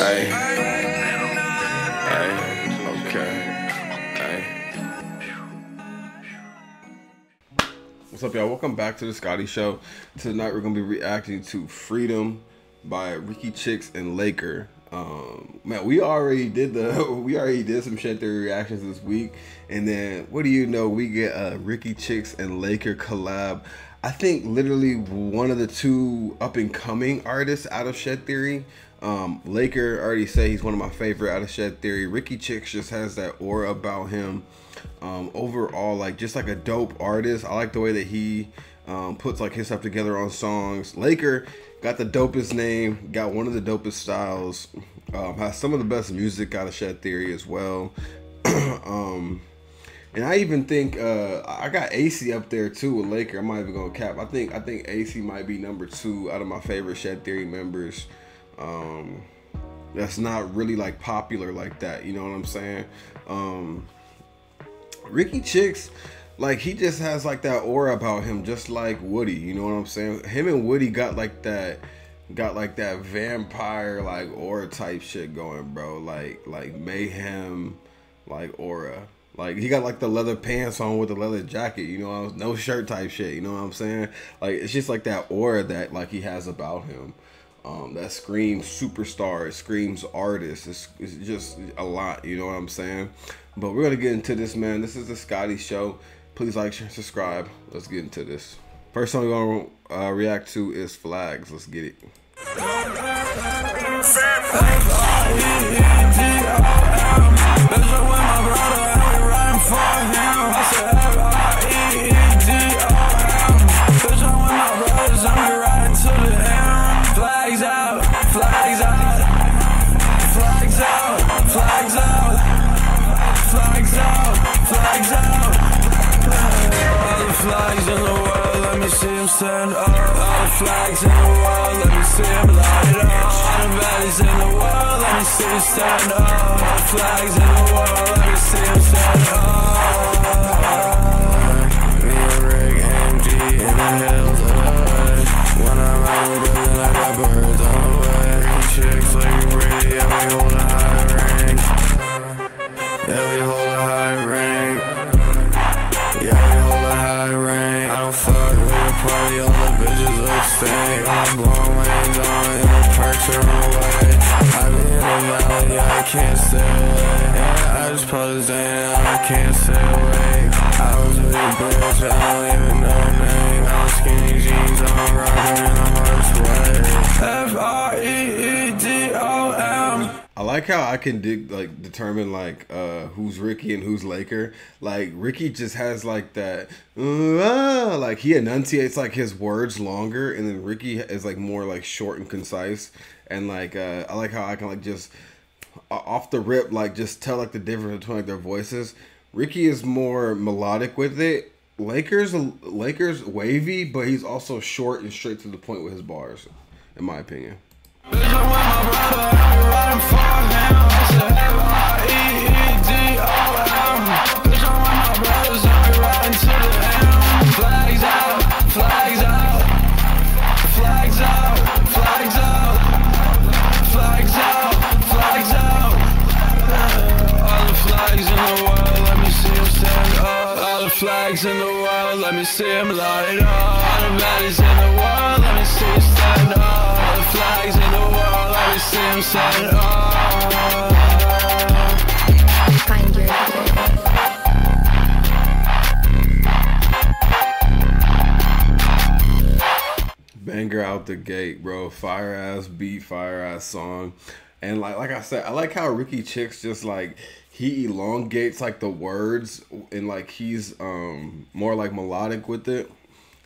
What's up, y'all? Welcome back to the Scottie Show. Tonight we're gonna be reacting to Freedom by Ricky Chix and Laker. Man, we already did some Shed Theory reactions this week, and then what do you know, we get a Ricky Chix and Laker collab. I think literally one of the two up-and-coming artists out of Shed Theory. Laker, I already say he's one of my favorite out of Shed Theory. Ricky Chix just has that aura about him. Overall, like, just like a dope artist. I like the way that he puts like his stuff together on songs. Laker got the dopest name, got one of the dopest styles, has some of the best music out of Shed Theory as well. And I even think I got AC up there too with Laker. I'm not even gonna cap. I think AC might be number 2 out of my favorite Shed Theory members. That's not really like popular like that. You know what I'm saying? Ricky Chix, like, he just has like that aura about him, just like Woody. You know what I'm saying? Him and Woody got like that vampire like aura type shit going, bro. Like mayhem, like aura. Like, he got like the leather pants on with the leather jacket, you know, no shirt type shit, you know what I'm saying? Like, it's just like that aura that like he has about him. That screams superstar, it screams artist, it's just a lot, you know what I'm saying? But we're gonna get into this, man. This is the Scottie Show. Please like, share, and subscribe. Let's get into this. First song we're gonna react to is Flags. Let's get it. Stand up, all the flags in the world, let me see them light up. All the valleys in the world, let me see them stand up. All the flags in the world, let me see them stand up. Me and Rick, MD in the hills of the hood. When I'm out with them, then I got birds on the way. Chicks like Brady, and we hold a high rank. Yeah, we hold a high rank. Yeah, we hold a high rank. I don't fuck with party, all the bitches look stank. I'm blowing wings on in the perks are away. I'm in the valley, yeah, I can't stay away. Yeah, I just posed in, I can't stay away. I was a big bitch, I don't even know her name. I was skinny jeans, I'm rocking in the heart's way. F-R-E-E-D-O-M. I like how I can determine like who's Ricky and who's Laker. Like, Ricky just has like that like he enunciates like his words longer, and then Ricky is like more like short and concise. And like I like how I can like just off the rip like just tell like the difference between like their voices. Ricky is more melodic with it. Laker's wavy, but he's also short and straight to the point with his bars, in my opinion. Flags in the world, let me see them light up. All the valleys in the world, let me see them stand up. All the flags in the world, let me see them stand up. Find your way. Banger out the gate, bro. Fire ass beat, fire ass song. And like I said, I like how Ricky Chix just like he elongates like the words, and like he's more like melodic with it.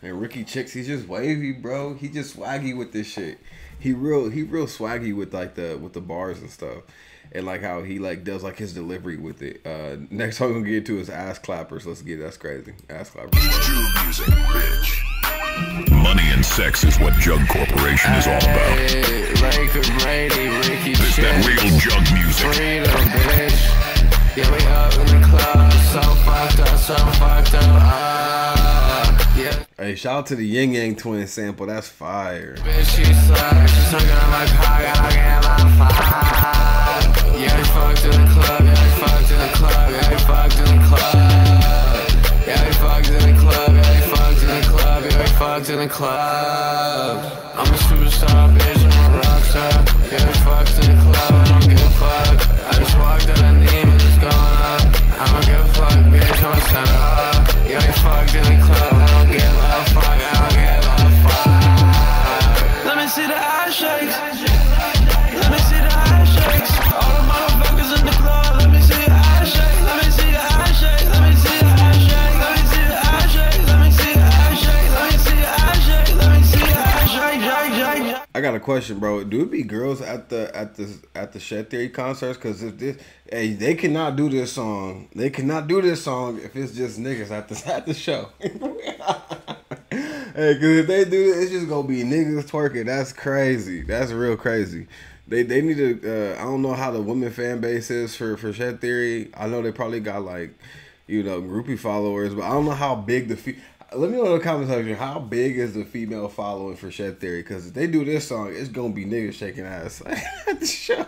And Ricky Chix, he's just wavy, bro. He just swaggy with this shit. He real swaggy with like the bars and stuff, and like how he like does like his delivery with it. Next song we're gonna get to is Ass Clappers. Let's get it. That's crazy. Ass Clappers. Music, bitch. Money and sex is what Jug Corporation is all about. Ricky Brady, Ricky Chix, that real Jug music. Freedom, bitch. Yeah, we up in the club, so fucked up, so fucked up. Yeah. Hey, shout out to the Yin Yang Twin sample. That's fire. Bitch, she sucks. She's not gonna look high, I can't lie. the club. I'm a superstar, bitch, I'm a rockstar. Getting fucked in the club, I don't give a fuck. I just walked out on the and it's going up. I don't give a fuck, bitch, I'm a stand up. You ain't fucked in the club, I don't give a fuck, I don't give a fuck. Let me see the eye shakes. Let me see the eye shakes. All the motherfuckers in the club. Let me see the eye shakes. Let me see the eye shakes. Let me see the eye shakes. Let me see the eye shakes. Let me see the eye shakes. Let me see the eye shakes. Let me see the eye shakes. I got a question, bro. Do it be girls at the Shed Theory concerts? Cause if this, hey, they cannot do this song. They cannot do this song if it's just niggas at the show. Hey, cause if they do it, it's just gonna be niggas twerking. That's crazy. That's real crazy. They need to. I don't know how the women fan base is for Shed Theory. I know they probably got like, you know, groupie followers, but I don't know how big let me know in the comment section how big is the female following for Shed Theory. Cause if they do this song, it's gonna be niggas shaking ass at the show.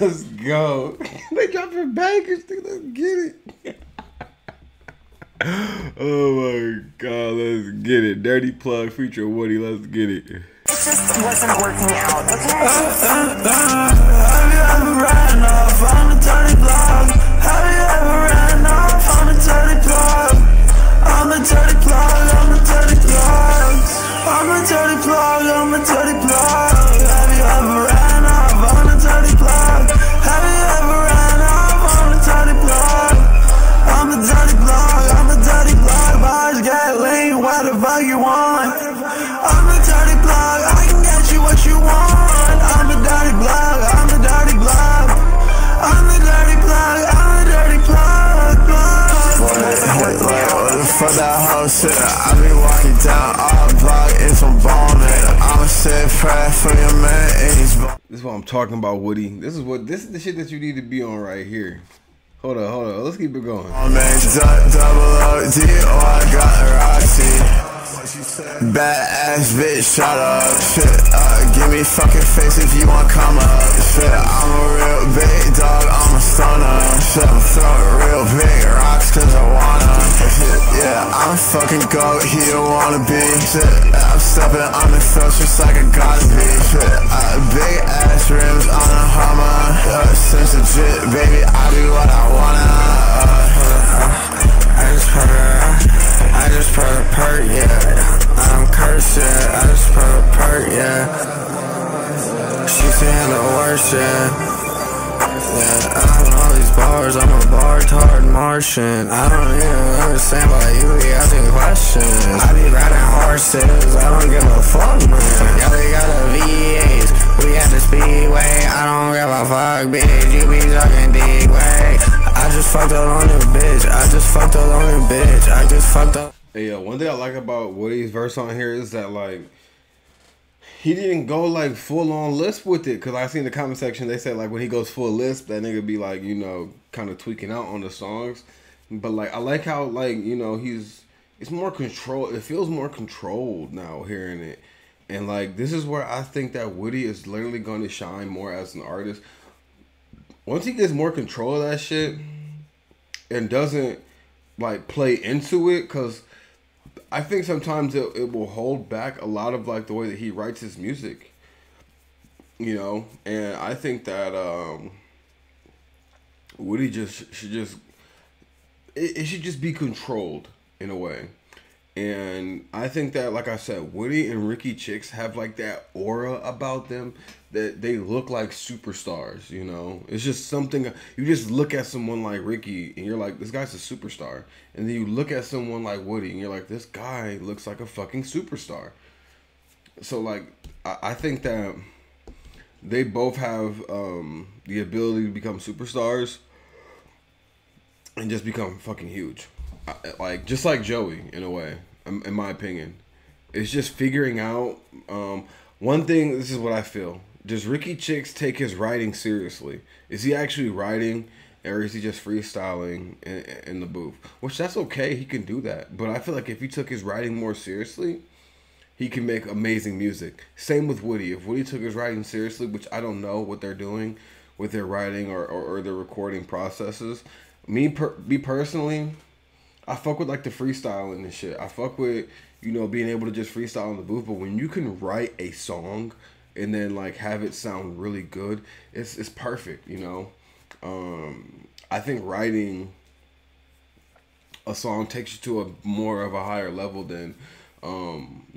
Let's go. They dropping bangers, dude. Let's get it. Oh my god, let's get it. Dirty Plug feature Woody, let's get it. It just wasn't working out, okay? Have you ever ran off on a dirty plug? Have you ever ran off on a dirty plug? I'm a dirty plug, I'm a dirty plug. I'm a dirty plug, I'm a dirty plug. Have you ever ran off on a dirty plug? Have you ever ran off on a dirty plug? I'm a dirty plug, I'm a dirty plug. Bars get lean, what the fuck you want? I'm a dirty plug, I can get you what you want. I'm a dirty plug, I'm a dirty plug. I'm a dirty plug, I'm a dirty plug, plug. Fuck that whole shit, I be walking down all block in some boning. I'm a shit prayer for your man and he's. This is what I'm talking about, Woody. This is the shit that you need to be on right here. Hold on. Let's keep it going. Oh man, double OD, oh I got Roxy. Bad ass bitch, shut up. Shit, give me fucking face if you want come up. Shit, I'm a real big dog, I'm a stoner. Shit, I'm throwing real big rocks cause I wanna. Shit, yeah, I'm a fucking goat, he don't wanna be. Shit, I'm stepping on the throat just like I gotta be. Shit, big ass rims on a Hummer. Since the jit, baby, I be what I wanna. I just put a perk, yeah. I'm cursed, yeah. I just put a perk, yeah. She saying the worst, yeah. Yeah, I own all these bars, I'm a bar-tard Martian. I don't even understand why you be asking questions. I be riding horses, I don't give a fuck, man. Yeah, we got the V8s, we got the Speedway. I don't give a fuck, bitch, you be talking D-way. I just fucked up on your bitch, I just fucked up on your bitch, I just fucked up. Hey, yo, one thing I like about Woody's verse on here is that, like, he didn't go like full on lisp with it, cause I seen the comment section they said like when he goes full lisp that nigga be like, you know, kind of tweaking out on the songs, but like I like how, like, you know, it's more control. It feels more controlled now hearing it, and like this is where I think that Woody is literally going to shine more as an artist. Once he gets more control of that shit and doesn't like play into it, cause I think sometimes it will hold back a lot of like the way that he writes his music, you know, and I think that Woody just should just, it should just be controlled in a way. And I think that, like I said, Woody and Ricky Chix have like that aura about them that they look like superstars, you know? It's just something, you just look at someone like Ricky and you're like, this guy's a superstar. And then you look at someone like Woody and you're like, this guy looks like a fucking superstar. So like, I think that they both have the ability to become superstars and just become fucking huge. Like, just like Joey, in a way, in my opinion. It's just figuring out, one thing, this is what I feel. Does Ricky Chix take his writing seriously? Is he actually writing, or is he just freestyling in the booth? Which, that's okay, he can do that. But I feel like if he took his writing more seriously, he can make amazing music. Same with Woody. If Woody took his writing seriously, which I don't know what they're doing with their writing or their recording processes. Me personally, I fuck with like the freestyling and shit. I fuck with, you know, being able to just freestyle in the booth. But when you can write a song and then like have it sound really good, it's perfect, you know. I think writing a song takes you to a more of a higher level than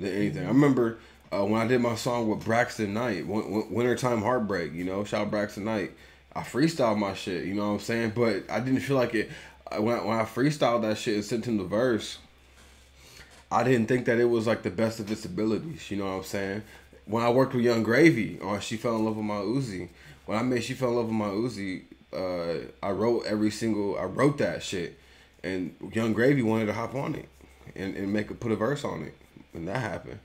anything. I remember when I did my song with Braxton Knight, Wintertime Heartbreak. You know, shout out Braxton Knight. I freestyled my shit. You know what I'm saying? But I didn't feel like it. When I freestyled that shit and sent him the verse, I didn't think that it was like the best of its abilities. You know what I'm saying? When I worked with Yung Gravy on She Fell in Love with My Uzi, when I made She Fell in Love with My Uzi, I wrote that shit, and Yung Gravy wanted to hop on it and put a verse on it, and that happened.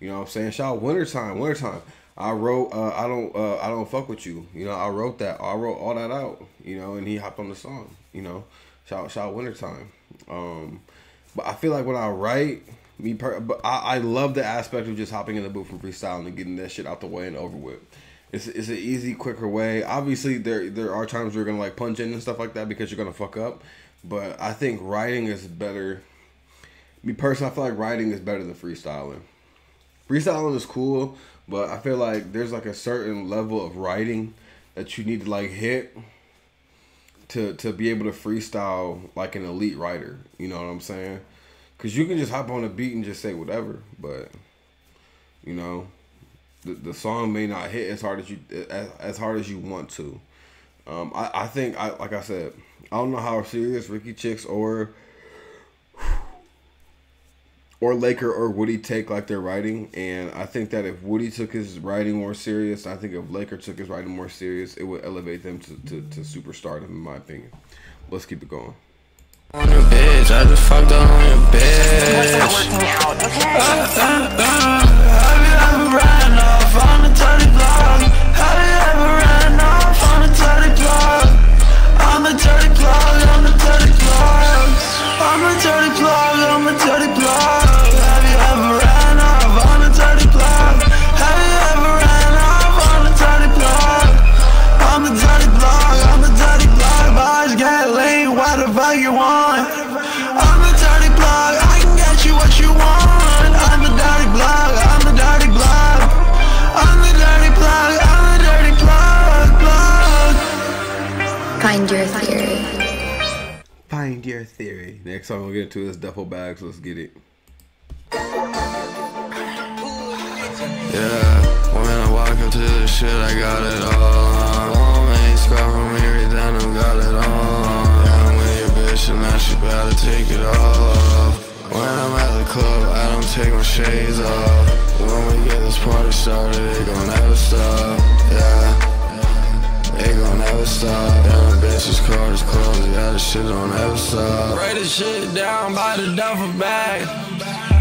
You know what I'm saying? Shout out Wintertime. I wrote I don't fuck with you. You know, I wrote all that out. You know, and he hopped on the song. You know. Shout out Wintertime. But I feel like when I write, I love the aspect of just hopping in the booth and freestyling and getting that shit out the way and over with. It's an easy, quicker way. Obviously, there are times you're gonna like punch in and stuff like that because you're gonna fuck up. But I think writing is better. Me personally, I feel like writing is better than freestyling. Freestyling is cool, but I feel like there's like a certain level of writing that you need to like hit to be able to freestyle like an elite writer. You know what I'm saying? Because you can just hop on a beat and just say whatever, but you know, the song may not hit as hard as you want to. I think, like I said, I don't know how serious Ricky Chix or Laker or Woody take like their writing, and I think that if Woody took his writing more serious, I think if Laker took his writing more serious, it would elevate them to superstardom, in my opinion. Let's keep it going. On your bitch, I just fucked up on your bitch. What's not working out, okay? Have you ever ran off on a dirty blog? Have you ever ran off on a dirty blog? I'm a dirty blog, I'm a dirty blog. I'm a dirty blog, I'm a dirty blog. Theory. Next time we'll get into this duffel bags. Let's get it. Yeah, when I walk into this shit, I got it all. Woman ain't scarred from every down, I got it all. I'm with your bitch and now she better take it off. When I'm at the club, I don't take my shades off. When we get this party started, it gon' never stop. Yeah. It gon' never stop. That bitch's car is closed. Yeah, this shit don't ever stop. Break this shit down by the duffel bag.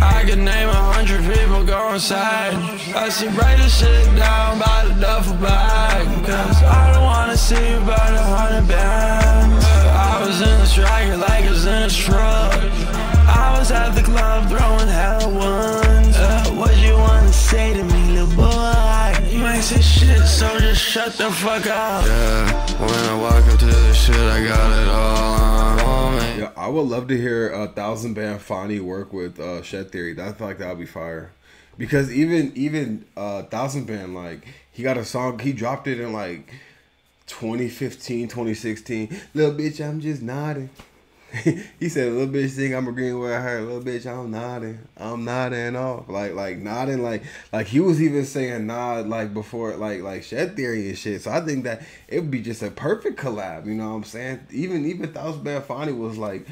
I could name 100 people go inside. I said break this shit down by the duffel bag. Cause I don't wanna see about 100 bands. I was in the striker like I was in a truck. I was at the club throwing hell ones. What you wanna say to me, little boy? You ain't say shit, so just shut the fuck up. Yeah, when I walk up to this shit, I got it all. Yeah, I would love to hear 1000 Bandz Fonny work with Shed Theory. I feel like that would be fire. Because even 1000 Bandz, like, he got a song, he dropped it in like 2015, 2016. Little bitch, I'm just nodding. He said, little bitch think I'm agreeing with her. Little bitch, I'm nodding. I'm nodding off. Like nodding. Like he was even saying nod like before, like Shed Theory and shit. So I think that it would be just a perfect collab. You know what I'm saying? Even 1000 Bandz was like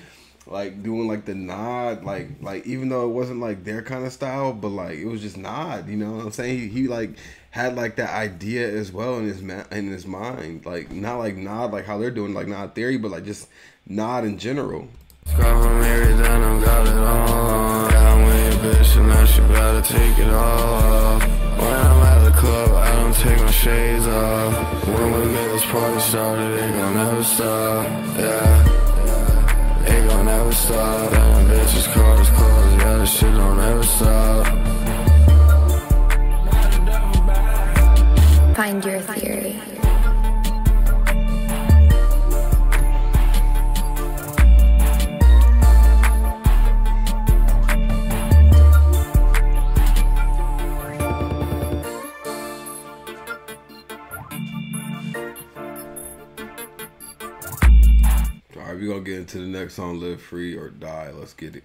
doing like the nod, like even though it wasn't like their kind of style, but like it was just nod. You know what I'm saying? He like had like that idea as well in his mind. Like not like nod like how they're doing like nod theory, but like just nod in general. Find your theory. We're gonna get into the next song, Live Free or Die. Let's get it.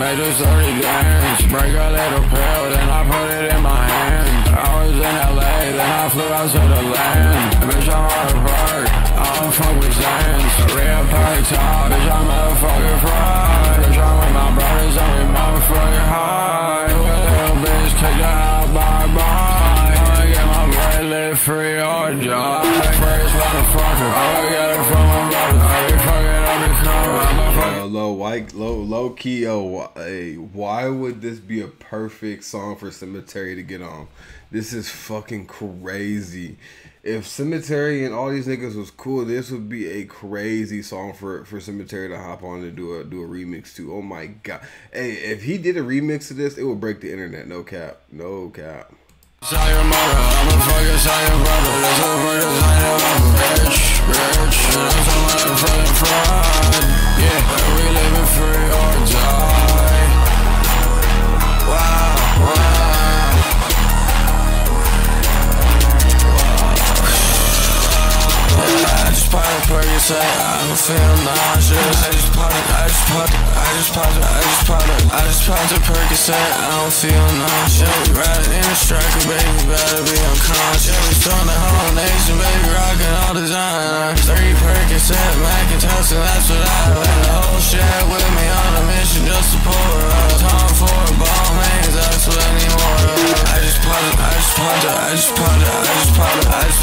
Made this 30 grams. Break a little pill, then I put it in my hand. I was in LA, then I flew out to the land. Bitch, I'm hard at work, I don't fuck with Zans. Real party top, bitch, I'm motherfucking fried. Bitch, I'm with my brothers, I'm with motherfucking high. Little bitch, take that out, bye-bye. I'ma get my bread lit, free or die. First motherfucker, I'ma get it from my brother. I be fucking up and coming. Why would this be a perfect song for Cemetery to get on? This is fucking crazy. If Cemetery and all these niggas was cool, this would be a crazy song for Cemetery to hop on and do a remix to. Oh my god. Hey, if he did a remix to this, it would break the internet. No cap. No cap. Your mother, I'm a fucking sire brother. That's a word designer, bitch. And I'm someone from pride. Yeah, we living free or die. Wow, wow. I just popped where you say I don't feel nauseous. I just popped a Percocet, I don't feel nauseous. Riding in a striker, baby, better be unconscious. Throwing the whole nation, baby, rocking all designer. 3 Percocet, Macintosh, and that's what I let the whole shit with me on a mission, just support us. Time for a ball, man, that's what I need more of. I just popped a Percocet, I just popped a Percocet. I just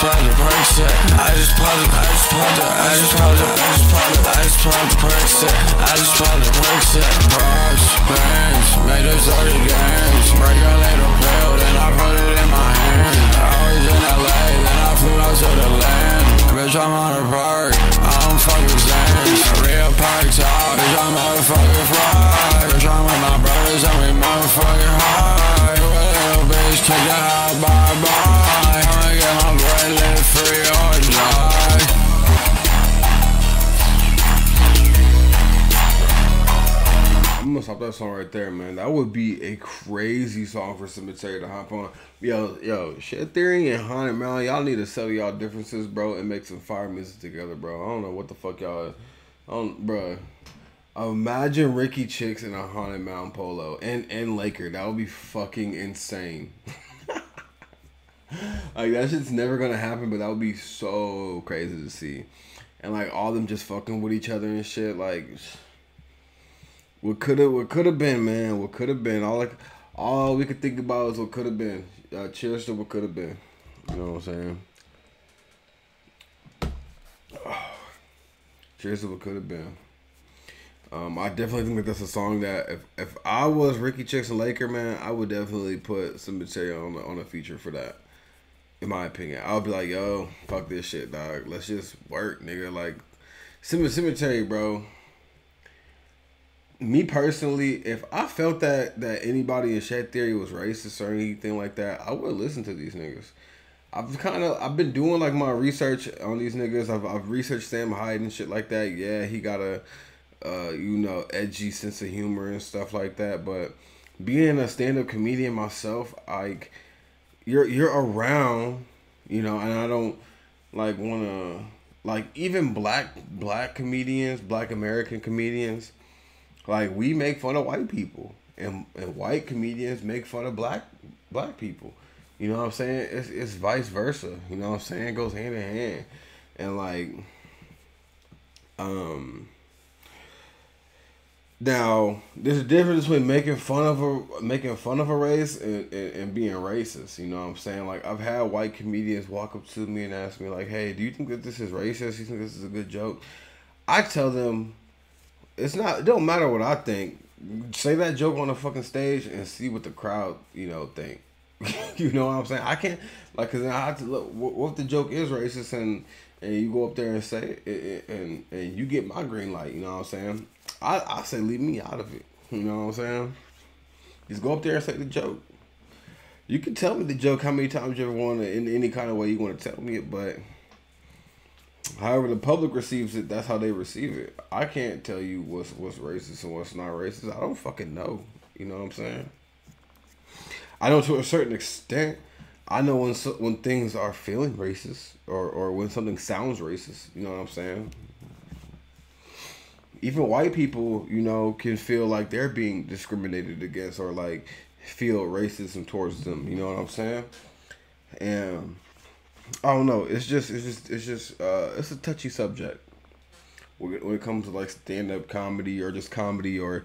popped a Percocet. Braxton Knight, made this 30 grams. Break a little pill, then I put it in my hand. I was in LA, then I flew out to the land. Bitch, I'm on a park, I don't fuck with Zans. Real park top, bitch, I'm motherfucking fried. Bitch, I'm with my brothers, I'm with motherfucking high. Little bitch, take that out, bye-bye. I'ma get my bread, live free or die. I'm gonna stop that song right there, man. That would be a crazy song for Cemetery to hop on. Yo, Shed Theory and Haunted Mound, y'all need to settle y'all differences, bro, and make some fire music together, bro. I don't know what the fuck y'all... Bro. Imagine Ricky Chix in a Haunted Mound polo and Laker. That would be fucking insane. Like, that shit's never gonna happen, but that would be so crazy to see. And, like, all them just fucking with each other and shit, like... What could have been, man. What could have been. All we could think about is what could have been. Cheers to what could have been. You know what I'm saying? Oh. Cheers to what could have been. I definitely think that that's a song that if I was Ricky Chix and Laker, man, I would definitely put Cemetery on a feature for that. In my opinion, I'll be like, yo, fuck this shit, dog. Let's just work, nigga. Like, Cemetery, bro. Me personally, if I felt that anybody in Shed Theory was racist or anything like that, I would listen to these niggas. I've been doing like my research on these niggas. I've researched Sam Hyde and shit like that. Yeah, he got a you know, edgy sense of humor and stuff like that. But being a stand-up comedian myself, like you're around, you know, and I don't like wanna like even black comedians, black American comedians, like we make fun of white people, and white comedians make fun of black people. You know what I'm saying? It's vice versa. You know what I'm saying? It goes hand in hand. And like, now there's a difference between making fun of a race and being racist. You know what I'm saying? Like, I've had white comedians walk up to me and ask me like, "Hey, do you think that this is racist? Do you think this is a good joke?" I tell them, it's not. It don't matter what I think. Say that joke on the fucking stage and see what the crowd, you know, think. You know what I'm saying? I can't, like, because I have to look, what if the joke is racist and you go up there and say it, and you get my green light, you know what I'm saying? I say leave me out of it, you know what I'm saying? Just go up there and say the joke. You can tell me the joke how many times you ever want to, in any kind of way you want to tell me it, but however the public receives it, that's how they receive it. I can't tell you what's racist and what's not racist. I don't fucking know, you know what I'm saying? I know to a certain extent, I know when things are feeling racist or when something sounds racist, you know what I'm saying? Even white people, you know, can feel like they're being discriminated against or like feel racism towards them, you know what I'm saying? And I don't know, it's just it's a touchy subject when it comes to like stand-up comedy or just comedy or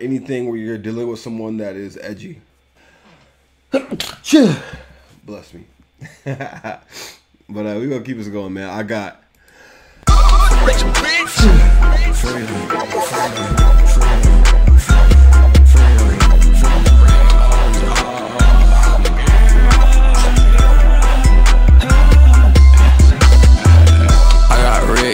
anything where you're dealing with someone that is edgy. Bless me. But we're gonna keep this going, man. I got I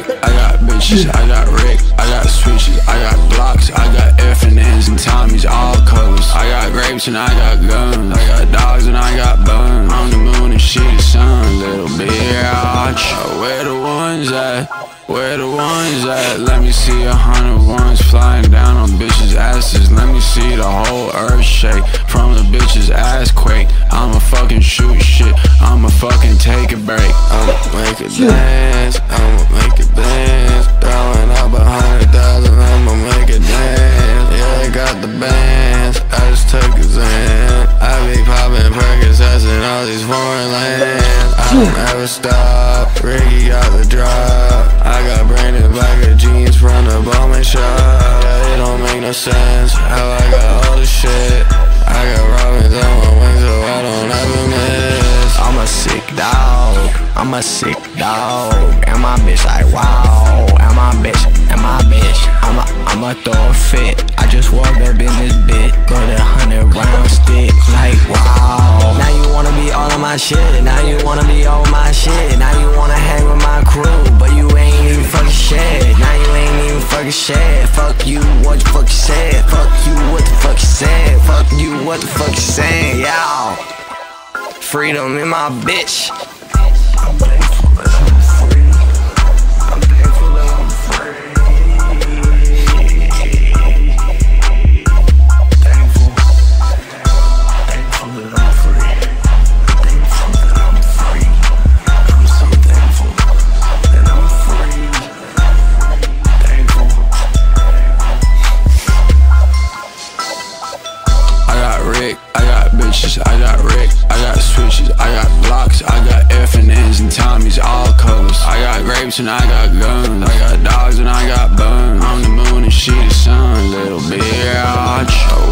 got bitches, I got Rick, I got switches, I got blocks, I got infinite and Tommy's all colors. I got grapes and I got guns, I got dogs and I got buns. On the moon and shit the sun, little bitch. Where the ones at? Where the ones at? Let me see 100 ones flying down on bitches' asses. Let me see the whole earth shake from the bitches' ass quake. I'ma fucking shoot shit, I'ma fucking take a break. I'ma make a dance, I'ma make a dance. Throwing up 100,000, I'ma make a dance. Yeah, I got the bands, I just took his hand. I be popping Percocets in all these foreign lands. I don't ever stop, Ricky got the drop. I got branded black of jeans from the bombing shop. Yeah, it don't make no sense how I got all this shit. I got robins on my wings so I don't ever miss. I'm a sick dog, I'm a sick dog. And my bitch like wow, and my bitch, and my bitch. I'm a throw fit, I just walked up in this bit. Got 100 round stick, like wow. Now you wanna be all of my shit, now you wanna be all my shit. Now you wanna hang with my crew, but you ain't even fucking shit. Now you ain't even fucking shit. Fuck you, what the fuck you said. Fuck you, what the fuck you said. Fuck you, what the fuck you saying, y'all. Freedom in my bitch. I'm thankful that I'm free. I'm thankful that I'm free. Thankful. Thankful that I'm free. Thankful that I'm free. I'm so thankful that I'm free. Thankful. I got Rick, I got bitches, I got Rick, I got switches, I got blocks, I got F&Ns and Tommy's all colors. I got grapes and I got guns, I got dogs and I got buns. I'm the moon and she the sun, little bitch.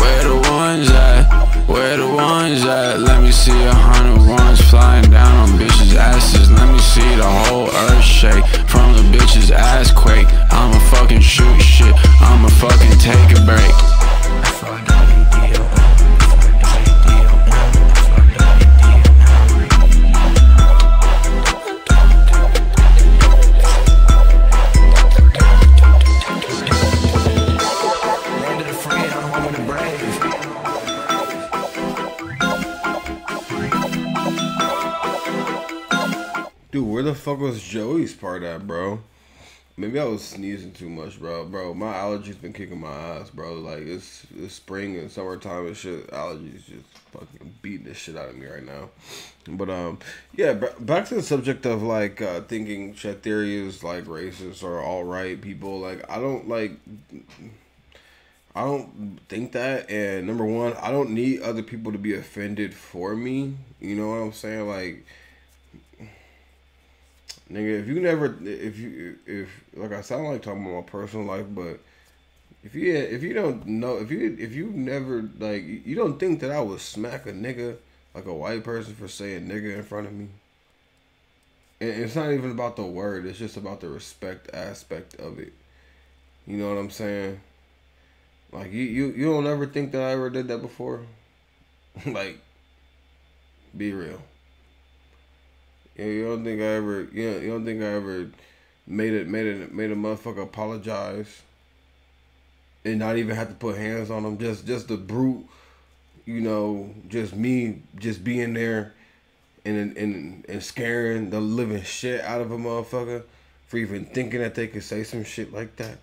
Where the ones at? Where the ones at? Let me see 100 ones flying down on bitches' asses. Let me see the whole earth shake from the bitches' ass quake. I'ma fucking shoot shit, I'ma fucking take a break. Dude, where the fuck was Joey's part at, bro? Maybe I was sneezing too much, bro. Bro, my allergies been kicking my ass, bro. Like, it's spring and summertime and shit. Allergies just fucking beating the shit out of me right now. But, yeah, back to the subject of, like, thinking Shed Theory is, like, racist or alt-right people. Like, I don't think that. And number one, I don't need other people to be offended for me. You know what I'm saying? Like, nigga, if like, I sound like talking about my personal life, but if you never you don't think that I would smack a nigga, like a white person, for saying nigga in front of me. And it's not even about the word, it's just about the respect aspect of it. You know what I'm saying? Like, you don't ever think that I ever did that before. Like, be real. You don't think I ever, you don't think I ever made a motherfucker apologize and not even have to put hands on him. Just the brute, you know, just me, just being there and scaring the living shit out of a motherfucker for even thinking that they could say some shit like that.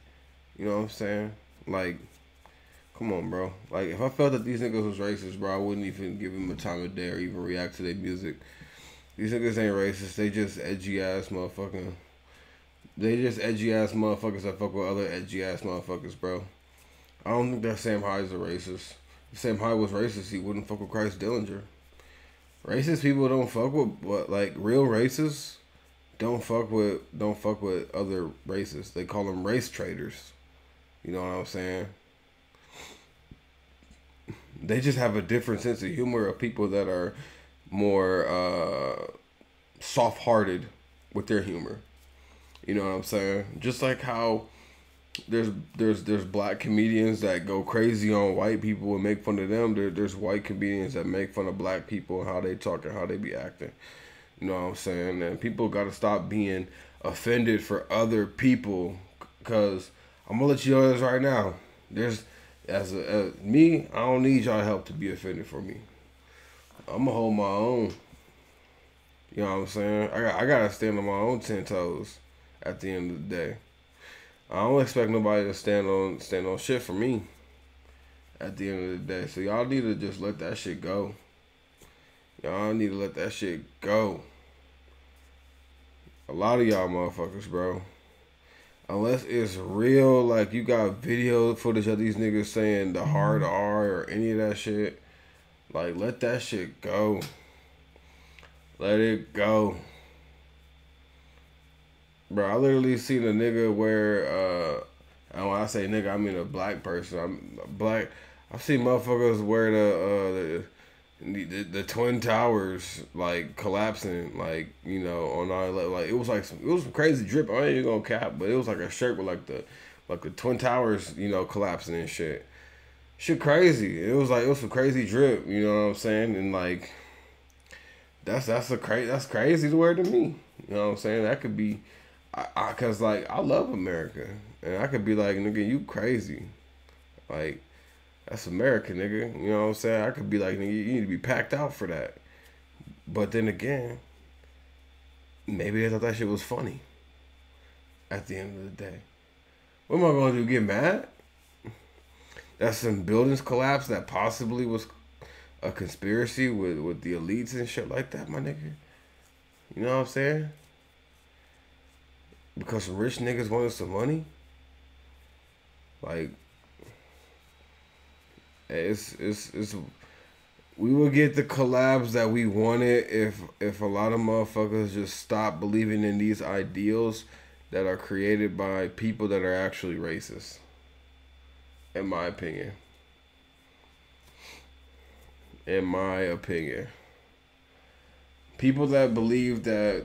You know what I'm saying? Like, come on, bro. Like, if I felt that these niggas was racist, bro, I wouldn't even give them a time of day or even react to their music. These niggas ain't racist. They just edgy-ass motherfucking... They just edgy-ass motherfuckers that fuck with other edgy-ass motherfuckers, bro. I don't think that Sam Hyde is a racist. If Sam Hyde was racist, he wouldn't fuck with Chris Dillinger. Racist people don't fuck with... But, like, real racists don't fuck with other racists. They call them race traitors. You know what I'm saying? They just have a different sense of humor of people that are... more soft-hearted with their humor. You know what I'm saying? Just like how there's black comedians that go crazy on white people and make fun of them. There's white comedians that make fun of black people and how they talk and how they be acting. You know what I'm saying? And people gotta stop being offended for other people, because I'm gonna let you know this right now. As me, I don't need y'all help to be offended for me. I'm gonna hold my own. You know what I'm saying? I gotta stand on my own 10 toes at the end of the day. I don't expect nobody to stand on shit for me at the end of the day. So y'all need to just let that shit go. Y'all need to let that shit go. A lot of y'all motherfuckers, bro. Unless it's real, like you got video footage of these niggas saying the hard R or any of that shit. Like, let that shit go. Let it go. Bro, I literally seen a nigga where, and when I say nigga, I mean a black person. I've seen motherfuckers wear the Twin Towers, like, collapsing, like, you know, on all that. Like, it was some crazy drip. I ain't even gonna cap, but it was like a shirt with like the Twin Towers, you know, collapsing and shit. Shit crazy. It was some crazy drip, you know what I'm saying? And like that's crazy word to me. You know what I'm saying? That could be cause like I love America. And I could be like, nigga, you crazy. Like, that's America, nigga. You know what I'm saying? I could be like, nigga, you need to be packed out for that. But then again, maybe they thought that shit was funny at the end of the day. What am I gonna do? Get mad? That some buildings collapsed that possibly was a conspiracy with the elites and shit like that, my nigga. You know what I'm saying? Because some rich niggas wanted some money. Like, it's we will get the collabs that we wanted if a lot of motherfuckers just stop believing in these ideals that are created by people that are actually racist. In my opinion. In my opinion. People that believe that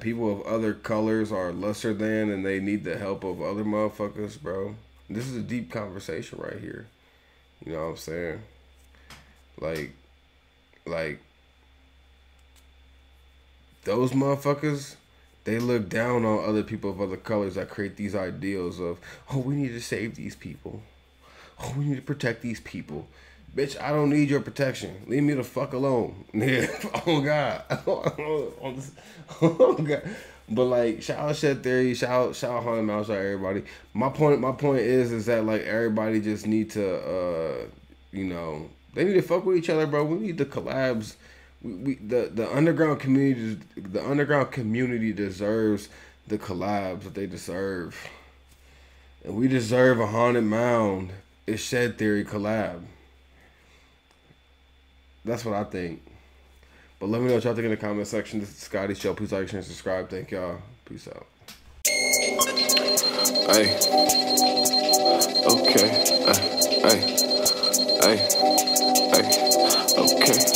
people of other colors are lesser than and they need the help of other motherfuckers, bro. This is a deep conversation right here. You know what I'm saying? Like those motherfuckers, they look down on other people of other colors that create these ideals of, oh, we need to save these people. Oh, we need to protect these people. Bitch, I don't need your protection. Leave me the fuck alone. Yeah. Oh, God. Oh, God. But, like, shout out Shed Theory. Shout out Haunted Mound. Shout out everybody. My point is that, like, everybody just need to, you know, they need to fuck with each other, bro. We need the collabs. The underground community, deserves the collabs that they deserve. And we deserve a Haunted Mound. It's Shed Theory collab. That's what I think. But let me know what y'all think in the comment section. This is Scotty Show. Please like, share, and subscribe. Thank y'all. Peace out. Hey. Okay. Hey. Hey. Hey. Okay.